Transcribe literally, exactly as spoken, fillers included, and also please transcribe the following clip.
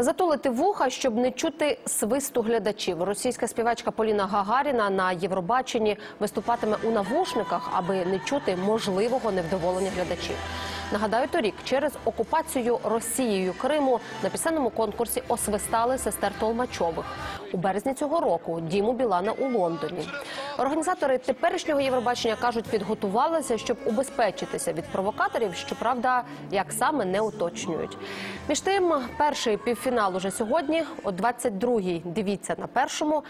Затулити вуха, щоб не чути свисту глядачів. Російська співачка Поліна Гагаріна на Євробаченні виступатиме у навушниках, аби не чути можливого невдоволення глядачів. Нагадаю, торік через окупацію Росією Криму на пісенному конкурсі освистали сестер Толмачових. У березні цього року Діму Білана у Лондоні. Організатори теперішнього Євробачення, кажуть, підготувалися, щоб убезпечитися від провокаторів, щоправда, як саме не уточнюють. Між тим, перший півфінал уже сьогодні, о двадцять другій. Дивіться на першому.